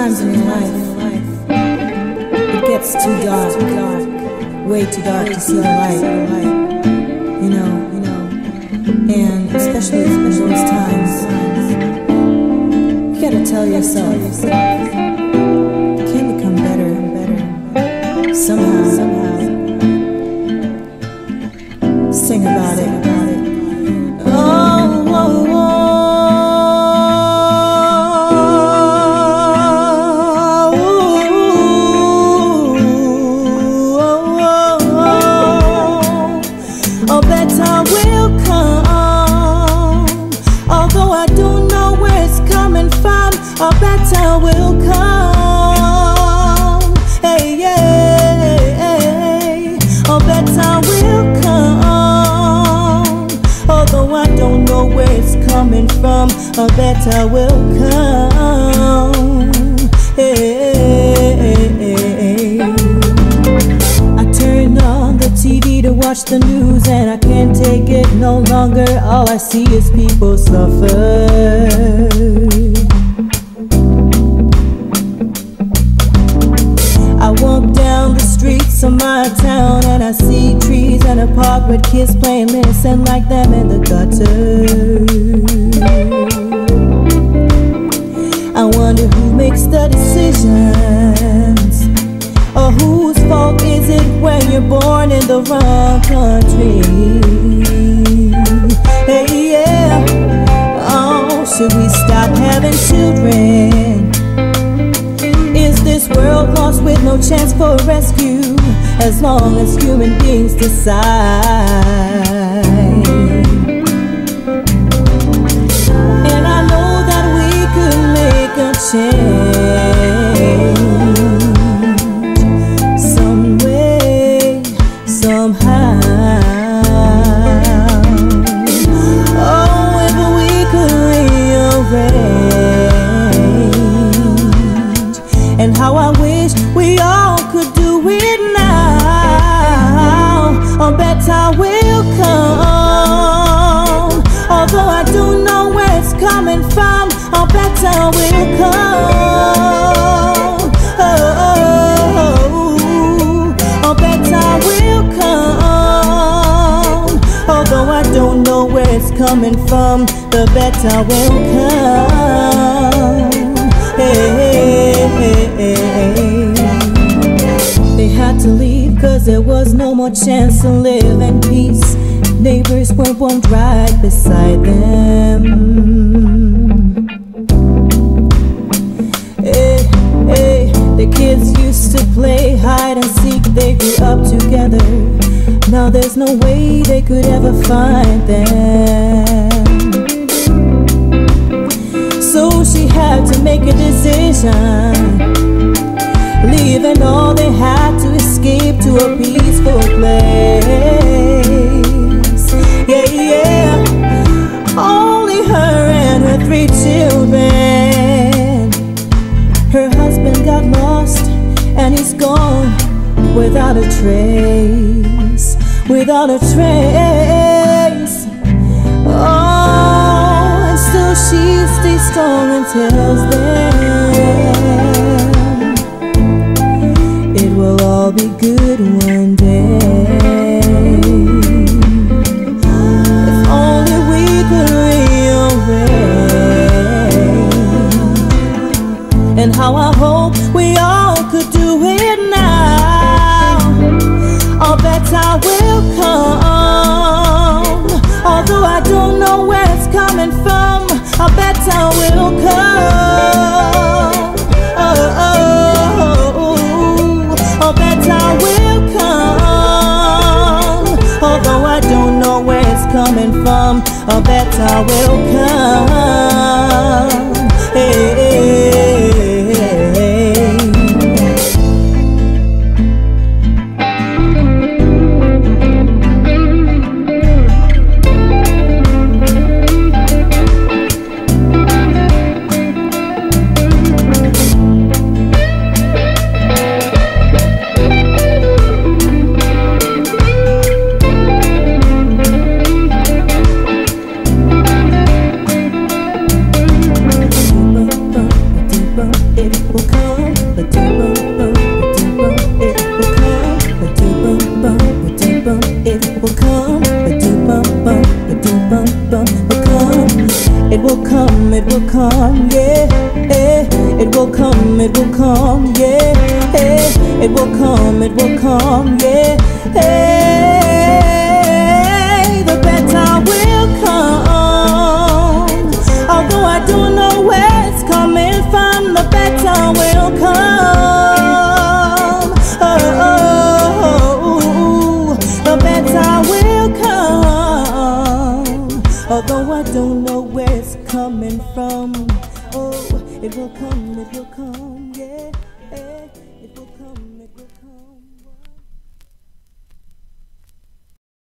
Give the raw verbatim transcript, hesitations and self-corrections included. Sometimes in life, it gets too dark, way too dark to see the light, you know, you know, and especially in those times, you gotta tell yourself, can become better and better, somehow, somehow, sing about it. From a better will come. Hey, hey, hey, hey. I turn on the T V to watch the news, and I can't take it no longer. All I see is people suffer. I walk down the streets of my town, and I see trees and a park with kids playing, listen like them in the gutter. I wonder who makes the decisions, or whose fault is it when you're born in the wrong country? Hey, yeah. Oh, should we stop having children? Is this world lost with no chance for rescue? As long as human beings decide. Change some way, somehow. Oh, if we could rearrange, and how I wish we all could do it now. A better will come, although I do know where it's coming from. A better will come. Oh, oh, oh. A better will come. Although I don't know where it's coming from, the better will come. Hey, hey, hey. They had to leave 'cause there was no more chance to live in peace. Neighbors were born right beside them. Kids used to play hide and seek, they grew up together. Now there's no way they could ever find them. So she had to make a decision, leaving all they had to escape to a peaceful place. Yeah, yeah. Only her and her three children. Her husband got lost and he's gone without a trace, without a trace. Oh, and still she stays strong and tells them it will all be good one day. If only we could rearrange, and how I hope we all could do it now. A better will come, although I don't know where it's coming from. A better will come. Oh, oh, oh, oh. A better will come, although I don't know where it's coming from. A better will come. Hey, hey, hey. come, it will come, yeah, hey, it will come, it will come, yeah, hey, the bad time will come. Although I don't know where it's coming from, the bad time will come. Oh, oh, oh, oh, the bad time will come. Although I don't know where it's coming from. It will come, it will come, yeah.